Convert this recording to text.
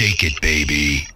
Shake it, baby.